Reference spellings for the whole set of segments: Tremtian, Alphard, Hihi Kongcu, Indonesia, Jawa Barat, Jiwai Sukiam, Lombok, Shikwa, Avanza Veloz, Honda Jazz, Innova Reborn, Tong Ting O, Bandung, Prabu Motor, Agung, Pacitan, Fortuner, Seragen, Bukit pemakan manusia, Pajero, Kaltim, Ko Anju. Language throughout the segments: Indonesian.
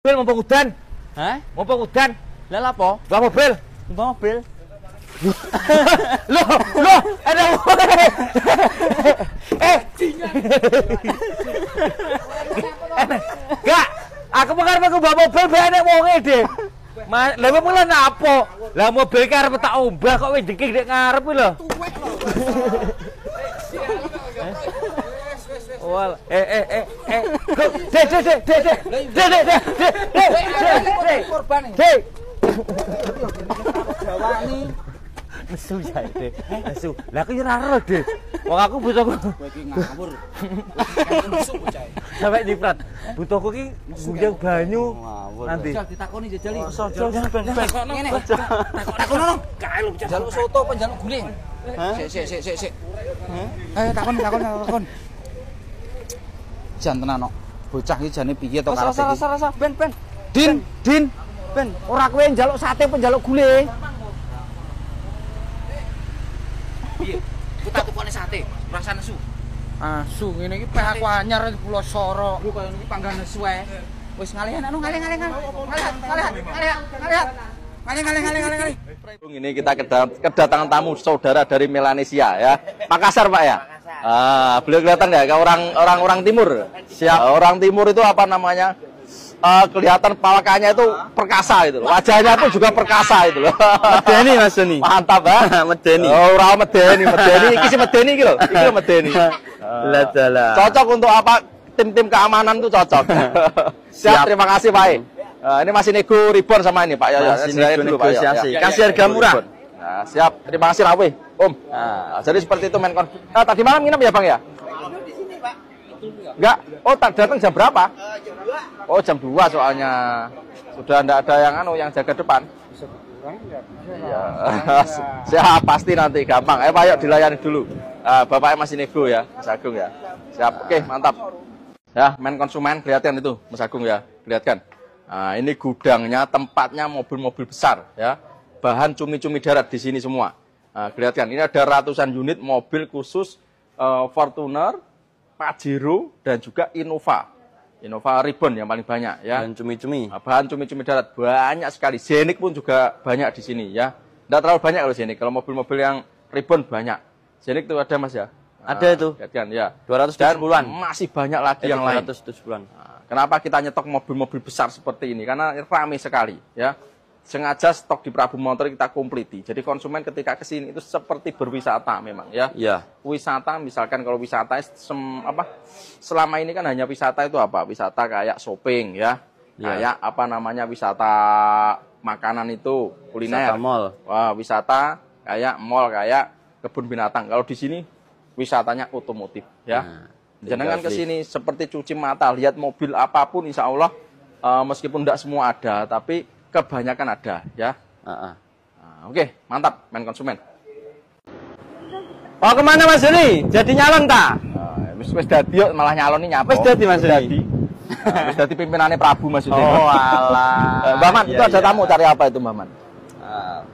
Mobil mau pengudan? Hah? Mau pengudan? Lah apa? Lah mobil? Mau mobil? Loh, ada mobil. Gak, aku pengen aku bawa mobil banyak wonge deh. Lah mobil lah apa? Lah mobil ki arep tak ombah kok wis ndekik dek ngarep lho. Wal, takon. Jan tenan kok. Bocah iki jane piye to karepe iki? Rasa-rasa ben. Din ben. Ora kowe njaluk sate apa njaluk gule? Piye? Ku tak tukone sate, rasa nesu. Asu ngene iki peh aku anyar pulo soro. Ku kaya niki panggan nesu ae. Wis ngalihan anu ngalih. Ini kita kedatangan tamu saudara dari Melanesia ya. Makassar, Pak ya. Beliau kelihatan ya, orang timur. Siap. Orang timur itu apa namanya? Kelihatan palakanya itu perkasa itu. Wajahnya pun juga perkasa itu loh. Medeni Mas Deni. Mantap, Pak. Medeni. Oh, ora medeni. Iki sing medeni iki lho. Iki medeni. Lah dalah. Cocok untuk apa? Tim-tim keamanan tuh cocok. Siap, terima kasih, Pak. Ini masih nego Reborn sama ini, Pak. Negosiasi. Kasih harga murah. Nah, siap. Terima kasih Rawe, Om. Nah, jadi seperti itu main konflik. Tadi malam nginep ya, Bang ya? Malam di sini, Pak. Enggak. Oh, tak datang jam berapa? Jam 2. Oh, jam 2 soalnya. Sudah enggak ada yang anu yang jaga depan. Bisa kurang ya. Iya. Siap, pasti nanti gampang. Pak, yuk dilayani dulu. Bapaknya masih nego ya, Mas Agung ya. Siap. Oke, mantap. Ya, main konsumen kelihatan itu, Mas Agung ya. Kelihatan. Nah, ini gudangnya, tempatnya mobil-mobil besar ya. Bahan cumi-cumi darat di sini semua. Nah, kelihatan ini ada ratusan unit mobil khusus Fortuner, Pajero, dan juga Innova Reborn yang paling banyak ya. Bahan cumi-cumi darat banyak sekali. Zenik pun juga banyak di sini ya. Tidak terlalu banyak kalau Zenik. Kalau mobil-mobil yang Reborn banyak. Zenik itu ada Mas ya. Ada itu. Kelihatan ya. 270-an. Masih banyak lagi yang lain. 270-an. Nah, kenapa kita nyetok mobil-mobil besar seperti ini? Karena ramai sekali ya. Sengaja stok di Prabu Motor kita kompleti. Jadi konsumen ketika kesini itu seperti berwisata memang ya. Iya. Wisata misalkan kalau wisata selama ini kan hanya wisata itu apa? Wisata kayak shopping ya. Kayak apa namanya wisata makanan itu kuliner. Wisata mall. Wah, wisata kayak mall kayak kebun binatang. Kalau di sini wisatanya otomotif ya. Jangan kesini seperti cuci mata lihat mobil apapun insya Allah meskipun tidak semua ada tapi kebanyakan ada ya. Oke, mantap main konsumen. Oh kemana Mas Deni? Jadi nyalon tak? Wis dadi yuk malah nyalon ini nyapa. Wis dadi Mas Deni. Wis dadi pimpinannya Prabu Mas Deni. Oh alah. Mbak Man, itu ada tamu cari apa itu Mbak Man?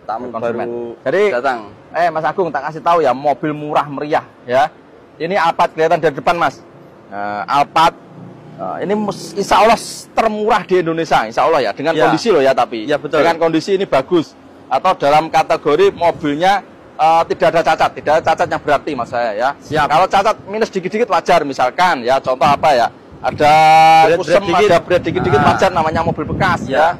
Tamu konsumen. Jadi datang. Mas Agung tak kasih tahu ya mobil murah meriah ya. Ini Alphard kelihatan dari depan Mas. Alphard. Ini insya Allah termurah di Indonesia, insya Allah ya. Dengan kondisi loh ya tapi. Ya, betul. Dengan kondisi ini bagus. Atau dalam kategori mobilnya tidak ada cacat. Tidak ada cacat yang berarti Mas saya ya. Siap. Kalau cacat minus dikit-dikit wajar misalkan ya. Contoh apa ya. Ada kusem, ada bread dikit-dikit wajar namanya mobil bekas ya.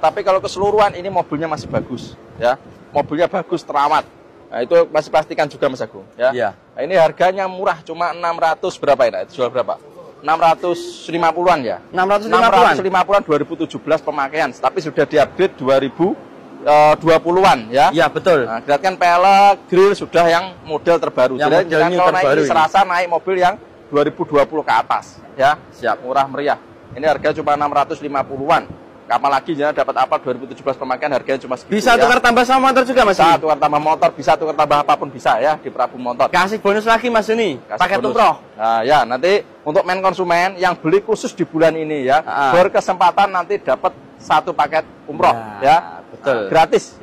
Tapi kalau keseluruhan ini mobilnya masih bagus ya. Mobilnya bagus, terawat. Nah, itu masih pastikan juga Mas Agung ya. Nah, ini harganya murah cuma 600 berapa ya? Jual berapa? 650-an ya. 650-an 2017 pemakaian, tapi sudah diupdate 2020-an ya. Iya, betul. Nah, kelihatan pelek, grill sudah yang model terbaru. Jadi kalau naik serasa naik mobil yang 2020 ke atas ya. Siap, murah meriah. Ini harga cuma 650-an. Kapan lagi ya dapat apa 2017 pemakaian harganya cuma segitu. Bisa tukar tambah sama motor juga Mas. Bisa tukar tambah motor, bisa tukar tambah apapun bisa ya di Prabu Motor. Kasih bonus lagi Mas ini. Paket umroh. Nah, ya nanti untuk main konsumen yang beli khusus di bulan ini ya berkesempatan nanti dapat satu paket umroh ya. Betul. Gratis.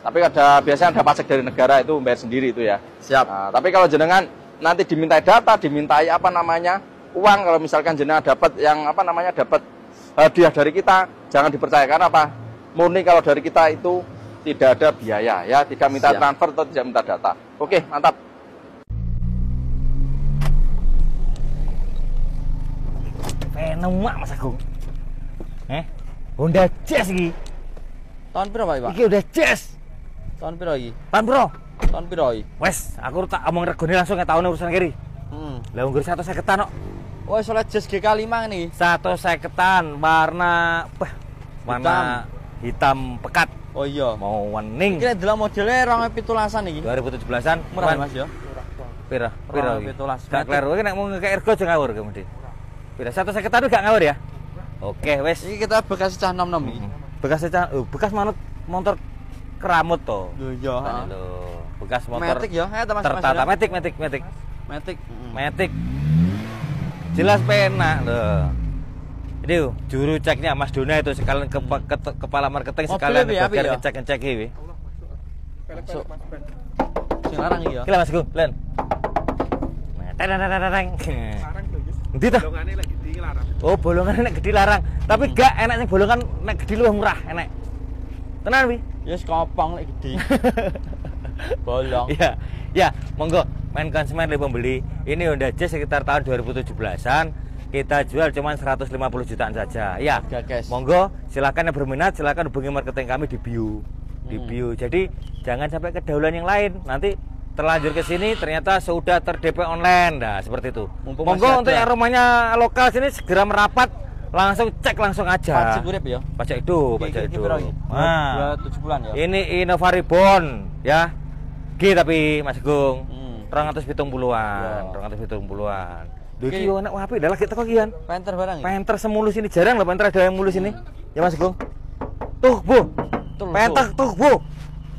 Tapi biasanya ada pajak dari negara itu bayar sendiri itu ya. Siap. Nah, tapi kalau jenengan nanti dimintai data, dimintai uang kalau misalkan jenengan dapat yang dapat hadiah dari kita jangan dipercayakan apa? Murni kalau dari kita itu tidak ada biaya ya, tidak minta siap transfer atau tidak minta data. Oke, mantap. Penemak Mas Agung. Honda Jazz iki. Tahun piro, Pak? Iki Honda Jazz. Tahun piro iki? Tahun piro? Tahun piro iki? Wes, aku tak omong regone langsung ya, tahun urusan kiri. Heeh. Lah unggul 150-an kok. Oh, soalnya Jazz GK5 ini. 150-an warna bah, warna hitam pekat. Oh iya, mau wening. Iki adalah modelnya 2017-an iki. 2017-an. Murah Mas ya. Murah. Pira? 2017. Gak kleru iki nek mau ngekek ergo aja ngawur kemudian. Pira 150-an itu gak ngawur ya? Oke, wes. Iki kita bekas cah nom-nom iki. Bekas cah, bekas manut motor keramut to. Lho iya. Bekas motor. Matic ya, tertata matic. Jelas penak lho. Jadi juru ceknya Mas Dona itu sekalian kepala marketing sekalian ngecek iki. Masuk. Sing larang iki ya. Iki Mas Gung, len. Teng. Endi to? Bolongane lek gedhi iki larang. Oh, bolongane nek gedhi larang. Tapi gak enak sing bolongan nek gedhi luwih murah, enak. Tenan wi? Yes, kopong lek gedhi. Bolong. Iya. Ya, monggo main konsumen le pembeli. Ini Honda Jazz sekitar tahun 2017-an. Kita jual cuma 150 jutaan saja. Ya, monggo silakan yang berminat silakan hubungi marketing kami di bio. Di bio. Jadi jangan sampai kedahuluan yang lain. Nanti terlanjur ke sini ternyata sudah ter-DP online. Nah, seperti itu. Mumpung monggo untuk yang rumahnya lokal sini segera merapat, langsung cek langsung aja. Pajak urip ya. Pajak hidup, pajak hidup. Nah, 7 bulan ya. Ini Innova Reborn ya. G tapi Mas Gung. 270-an, 270-an. Duh iki anak apik dalah kita kokian. Penter barang iki. Penter semulus ini jarang lho penter ada yang mulus ini. Ya Mas Gung. Tuh, Bu. Penter tuh, Bu.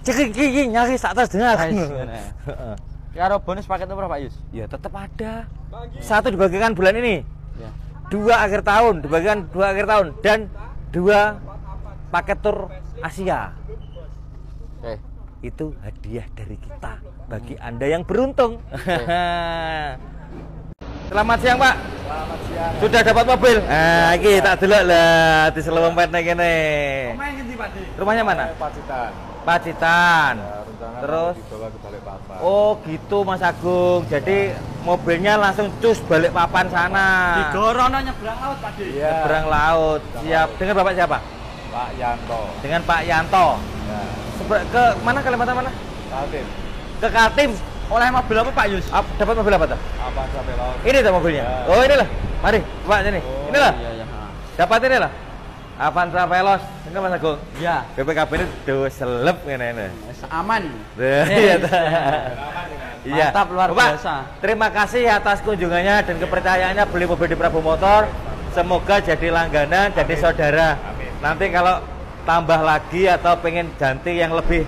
Cek iki nyari sak tas dengar. Heeh. Karo bonus paketnya berapa, Pak Yus? Ya tetap ada. Satu dibagikan bulan ini. Ya. Dua akhir tahun, dibagikan dua akhir tahun dan dua paket tur Asia. Oke. Itu hadiah dari kita bagi Anda yang beruntung. Selamat siang, Pak. Selamat siang. Sudah dapat mobil? Nah, iki tak delok lah di Selompetne kene. Omah ngendi, Pak? Rumahnya mana? Pacitan. Pacitan. Ya, terus dibawa ke Balikpapan. Oh, gitu Mas Agung. Jadi mobilnya langsung cus Balikpapan sana. Digorono nyebrang laut, Pak. Iya. Nyebrang laut. Siap. Dengan Bapak siapa? Pak Yanto. Dengan Pak Yanto. Ya. Ke mana? Kalimantan mana? Kaltim. Ke Kaltim. Oleh mobil apa Pak Yus? Dapat mobil apa tuh? Avanza Veloz. Ini tuh mobilnya. Ya. Oh, ini lah. Mari, Pak sini. Oh, inilah. Iya, iya. Dapat ini lah. Avanza Veloz. Ini Mas Agung. Iya. BPKB ini do seleb ngene-ngene. Aman. Iya. Iya. Mantap luar biasa. Terima kasih atas kunjungannya dan kepercayaannya beli mobil di Prabu Motor. Semoga jadi langganan, jadi saudara. Amin. Nanti kalau tambah lagi atau pengen ganti yang lebih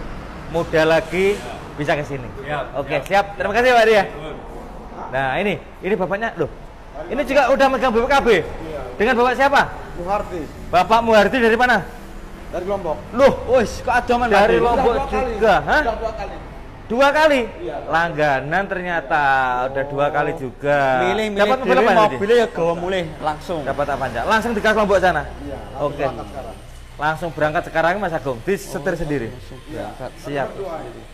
muda lagi bisa ke sini. Oke, siap. Terima kasih Pak Dia. Nah, ini bapaknya loh. Ini juga udah megang BPKB. Dengan Bapak siapa? Muhardi. Bapak Muhardi dari mana? Dari Lombok. Loh, wis kok adoman dari Lombok juga, hah? Dua kali. Langganan ternyata udah dua kali juga. Dapat mobilnya ya gawa mulih langsung. Dapat Avanza. Langsung dikas Lombok sana. Iya. Oke. Langsung berangkat sekarang Mas Agung, disetir sendiri. Ya, siap.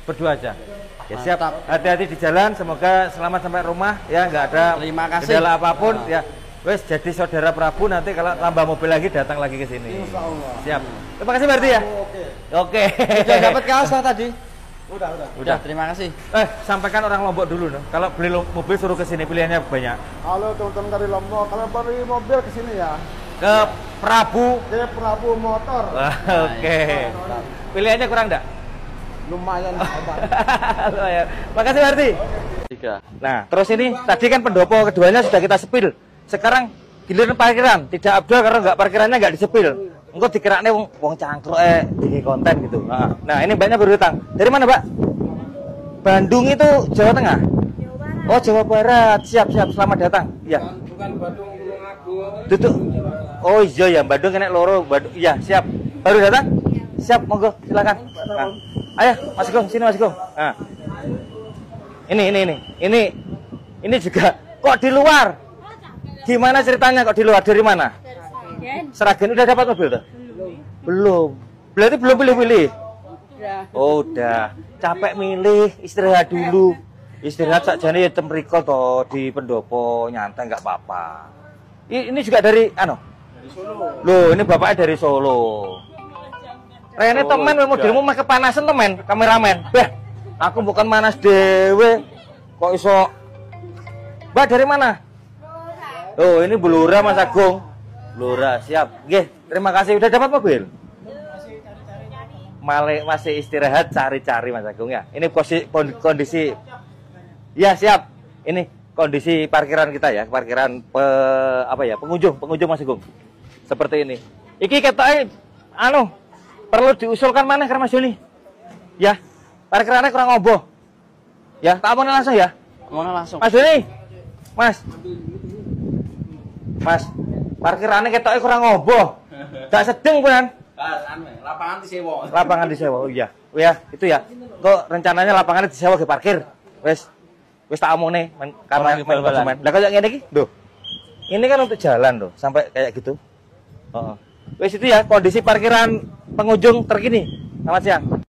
Berdua aja. Ya siap. Hati-hati di jalan, semoga selamat sampai rumah ya, nggak ada kendala apapun ya. Wes jadi saudara Prabu, nanti kalau tambah mobil lagi datang lagi ke sini. Siap. Terima kasih berarti ya. Oke. Sudah dapat kaos tadi? Udah, terima kasih. Sampaikan orang Lombok dulu dong. Kalau beli mobil suruh ke sini, pilihannya banyak. Halo teman-teman dari Lombok, kalau beli mobil ke sini ya. Ke Prabu Motor. Oke. Pilihannya kurang enggak? Lumayan. Lumayan. Makasih Bardi. Nah, terus ini tadi kan pendopo keduanya sudah kita sepil. Sekarang giliran parkiran, tidak abdol karena enggak parkirannya enggak disepil. Engko dikirane wong cangkruk di konten gitu. Nah, ini mbaknya berhutang. Dari mana, Pak? Bandung itu Jawa Tengah? Jawa Barat. Oh, Jawa Barat. Siap-siap, selamat datang. Iya. Bukan Bandung. Duduk. Oh iya ya, Bandung kena loro. Iya, siap. Baru datang? Siap, monggo silakan. Nah. Ayo, Mas Gong, sini Mas Gong. Nah. Ini juga kok di luar. Gimana ceritanya kok di luar? Dari mana? Seragen udah dapat mobil tuh? Belum. Berarti belum pilih-pilih? Oh, udah. Capek milih, istirahat dulu. Istirahat sakjane ya temriko toh di pendopo nyantai nggak apa-apa. Ini juga dari ano? Dari Solo. Loh, ini bapaknya dari Solo. Rene temen mobilmu mah kepanasan temen, kameramen. Bah, aku bukan manas dewe. Kok iso? Mbak dari mana? Blora. Oh, ini Blora Mas Agung. Blora, siap. Nggih, terima kasih udah dapat mobil. Masih istirahat cari-cari Mas Agung ya. Ini kondisi ya, siap. Ini kondisi parkiran kita ya, parkiran pengunjung Mas Agung. Seperti ini. Iki ketoke anu perlu diusulkan mana karena Mas Joni? Ya, parkirannya kurang oboh. Ya, tak mau langsung ya? Mau langsung. Mas Joni, Mas, parkirannya ketoknya kurang oboh. Gak sedeng kan? Lapangan disewa. Lapangan disewa, oh iya. Oh ya, itu ya. Kok rencananya lapangannya disewa ke parkir? Wes tak mau nih, karena main-main. Nah, kalau yang ini, tuh, ini kan untuk jalan tuh, sampai kayak gitu. Wes itu ya kondisi parkiran pengunjung terkini. Selamat siang.